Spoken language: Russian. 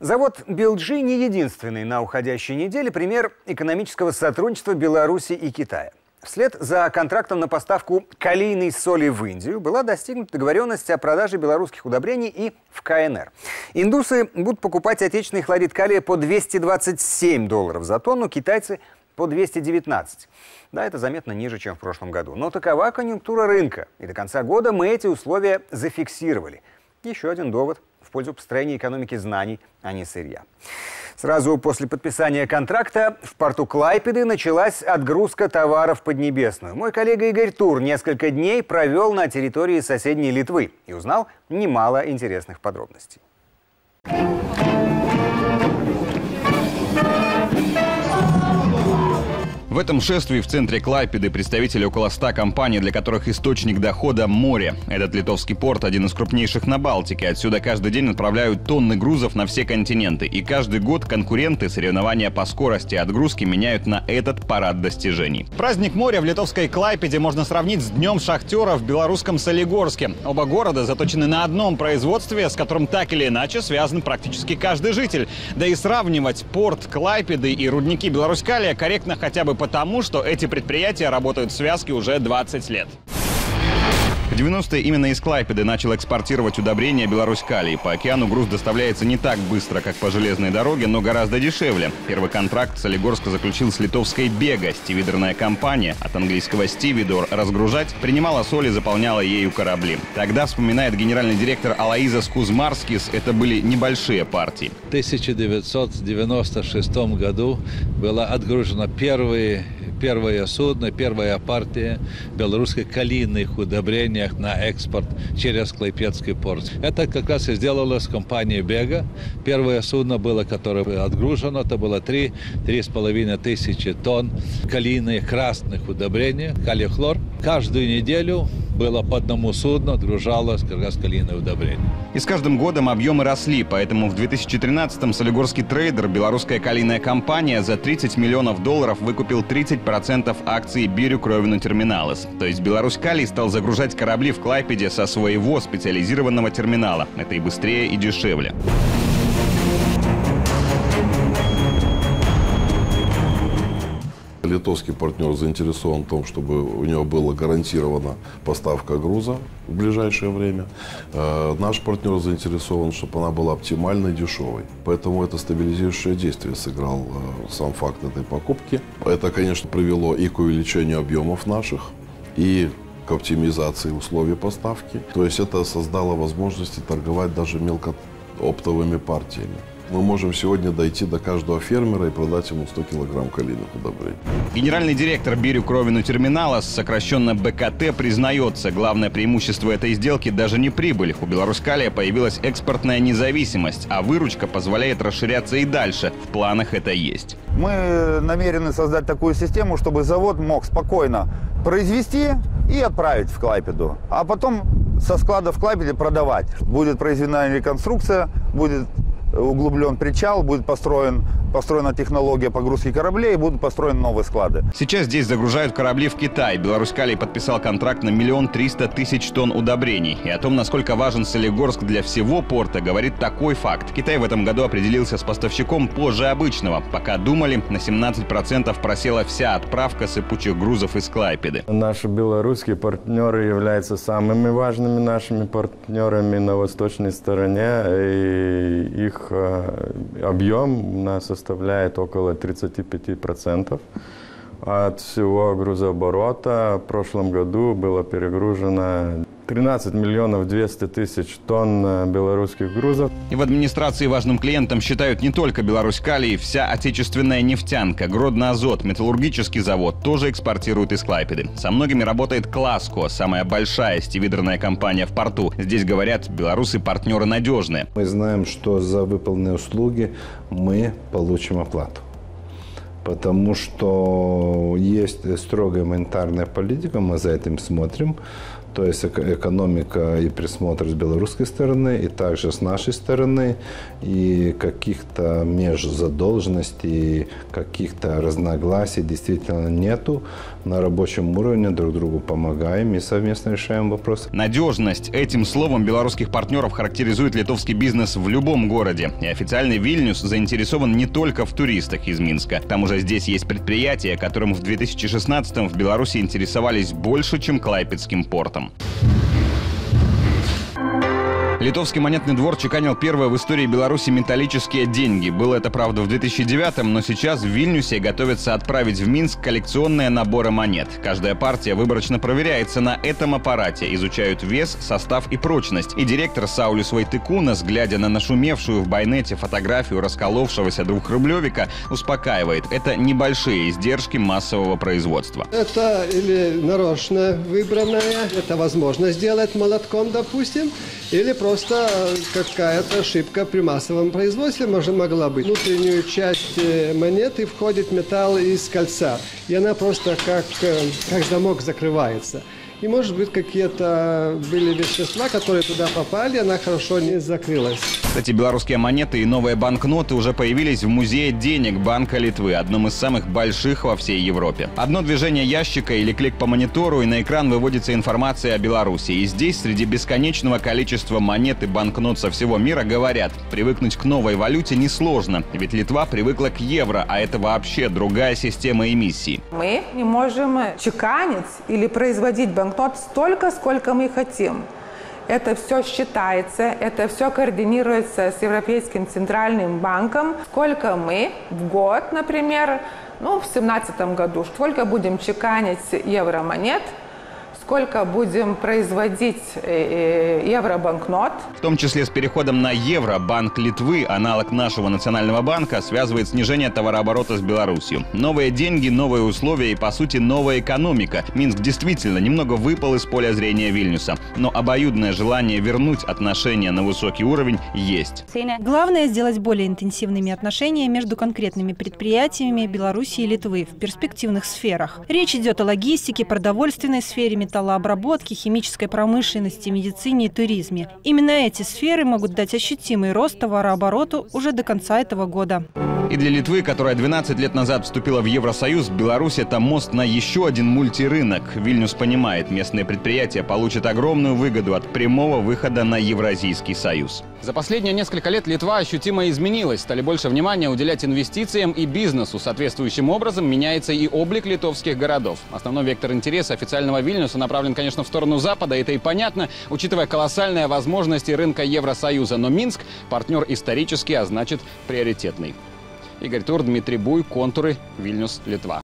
Завод БелДжи не единственный на уходящей неделе пример экономического сотрудничества Беларуси и Китая. Вслед за контрактом на поставку калийной соли в Индию была достигнута договоренность о продаже белорусских удобрений и в КНР. Индусы будут покупать отечественный хлорид калия по $227 за тонну, китайцы по 219. Да, это заметно ниже, чем в прошлом году. Но такова конъюнктура рынка. И до конца года мы эти условия зафиксировали. Еще один довод в пользу построения экономики знаний, а не сырья. Сразу после подписания контракта в порту Клайпеды началась отгрузка товаров в Поднебесную. Мой коллега Игорь Тур несколько дней провел на территории соседней Литвы и узнал немало интересных подробностей. В этом шествии в центре Клайпеды представители около 100 компаний, для которых источник дохода – море. Этот литовский порт – один из крупнейших на Балтике. Отсюда каждый день отправляют тонны грузов на все континенты. И каждый год конкуренты соревнования по скорости отгрузки меняют на этот парад достижений. Праздник моря в литовской Клайпеде можно сравнить с Днем шахтера в белорусском Солигорске. Оба города заточены на одном производстве, с которым так или иначе связан практически каждый житель. Да и сравнивать порт Клайпеды и рудники Беларусь-Калия корректно хотя бы потому, что эти предприятия работают в связке уже 20 лет. В 90-е именно из Клайпеды начал экспортировать удобрения Беларусь-Калий. По океану груз доставляется не так быстро, как по железной дороге, но гораздо дешевле. Первый контракт Солигорска заключил с литовской «Бега». Стивидерная компания, от английского «стивидор» – разгружать, принимала соль и заполняла ею корабли. Тогда, вспоминает генеральный директор Алоизас Кузмарскис, это были небольшие партии. В 1996 году была отгружена первое судно, первая партия белорусских калийных удобрений на экспорт через Клайпедский порт. Это как раз и сделалось компанией «Бега». Первое судно было, которое было отгружено, это было 3,5 тысячи тонн калийных красных удобрений, калий-хлор. Каждую неделю было по одному судну, отгружалось как раз калийное удобрение. И с каждым годом объемы росли, поэтому в 2013-м солигорский трейдер, белорусская калийная компания, за $30 миллионов выкупил 30% акций Бирю Кровиню Терминалас. То есть Беларусь-Калий стал загружать корабли в Клайпеде со своего специализированного терминала. Это и быстрее, и дешевле. Литовский партнер заинтересован в том, чтобы у него была гарантирована поставка груза в ближайшее время. Наш партнер заинтересован, чтобы она была оптимальной и дешевой. Поэтому это стабилизирующее действие сыграл сам факт этой покупки. Это, конечно, привело и к увеличению объемов наших, и к оптимизации условий поставки. То есть это создало возможности торговать даже мелкооптовыми партиями. Мы можем сегодня дойти до каждого фермера и продать ему 100 килограмм калийных удобрений. Генеральный директор Бирю Кровиню Терминалас, сокращенно БКТ, признается, главное преимущество этой сделки даже не прибыль. У Беларусь-Калия появилась экспортная независимость, а выручка позволяет расширяться и дальше. В планах это есть. Мы намерены создать такую систему, чтобы завод мог спокойно произвести и отправить в Клайпеду, а потом со склада в Клайпеде продавать. Будет произведена реконструкция, будет углублен причал, будет построена технология погрузки кораблей, будут построены новые склады. Сейчас здесь загружают корабли в Китай. Беларусь-Калий подписал контракт на 1 300 000 тонн удобрений. И о том, насколько важен Солигорск для всего порта, говорит такой факт. Китай в этом году определился с поставщиком позже обычного. Пока думали, на 17% просела вся отправка сыпучих грузов из Клайпеды. Наши белорусские партнеры являются самыми важными нашими партнерами на восточной стороне. И их объем у нас составляет около 35% от всего грузооборота. В прошлом году было перегружено 13 200 000 тонн белорусских грузов. И в администрации важным клиентом считают не только Беларусь-Калий, вся отечественная нефтянка. Гродно-Азот, металлургический завод, тоже экспортируют из Клайпеды. Со многими работает Класко, самая большая стивидерная компания в порту. Здесь, говорят, белорусы партнеры надежные. Мы знаем, что за выполненные услуги мы получим оплату. Потому что есть строгая монетарная политика, мы за этим смотрим. То есть экономика и присмотр с белорусской стороны, и также с нашей стороны, и каких-то межзадолженностей, каких-то разногласий действительно нету. На рабочем уровне друг другу помогаем и совместно решаем вопросы. Надежность. Этим словом белорусских партнеров характеризует литовский бизнес в любом городе. И официальный Вильнюс заинтересован не только в туристах из Минска. К тому же здесь есть предприятия, которым в 2016-м в Беларуси интересовались больше, чем Клайпедским портом. Литовский монетный двор чеканил первые в истории Беларуси металлические деньги. Было это, правда, в 2009-м, но сейчас в Вильнюсе готовятся отправить в Минск коллекционные наборы монет. Каждая партия выборочно проверяется на этом аппарате, изучают вес, состав и прочность. И директор Саулюс Вайтыкуна, глядя на нашумевшую в байнете фотографию расколовшегося двухрублевика, успокаивает – это небольшие издержки массового производства. Это или нарочно выбранное, это возможно сделать молотком, допустим, или просто какая-то ошибка при массовом производстве могла быть. Внутреннюю часть монеты входит металл из кольца, и она просто как замок закрывается. И, может быть, какие-то были вещества, которые туда попали, она хорошо не закрылась. Кстати, белорусские монеты и новые банкноты уже появились в музее денег Банка Литвы, одном из самых больших во всей Европе. Одно движение ящика или клик по монитору, и на экран выводится информация о Беларуси. И здесь, среди бесконечного количества монет и банкнот со всего мира, говорят, привыкнуть к новой валюте несложно, ведь Литва привыкла к евро, а это вообще другая система эмиссии. Мы не можем чеканить или производить банкноты столько, сколько мы хотим. Это все считается, это все координируется с Европейским центральным банком. Сколько мы в год, например, ну, в 2017 году, сколько будем чеканить евромонет, сколько будем производить евробанкнот. В том числе с переходом на евро Банк Литвы, аналог нашего национального банка, связывает снижение товарооборота с Беларусью. Новые деньги, новые условия и, по сути, новая экономика. Минск действительно немного выпал из поля зрения Вильнюса. Но обоюдное желание вернуть отношения на высокий уровень есть. Главное – сделать более интенсивными отношения между конкретными предприятиями Беларуси и Литвы в перспективных сферах. Речь идет о логистике, продовольственной сфере, металлообработки, химической промышленности, медицине и туризме. Именно эти сферы могут дать ощутимый рост товарообороту уже до конца этого года. И для Литвы, которая 12 лет назад вступила в Евросоюз, Беларусь – это мост на еще один мультирынок. Вильнюс понимает, местные предприятия получат огромную выгоду от прямого выхода на Евразийский союз. За последние несколько лет Литва ощутимо изменилась. Стали больше внимания уделять инвестициям и бизнесу. Соответствующим образом меняется и облик литовских городов. Основной вектор интереса официального Вильнюса направлен, конечно, в сторону Запада. Это и понятно, учитывая колоссальные возможности рынка Евросоюза. Но Минск – партнер исторический, а значит приоритетный. Игорь Тур, Дмитрий Буй, «Контуры», Вильнюс, Литва.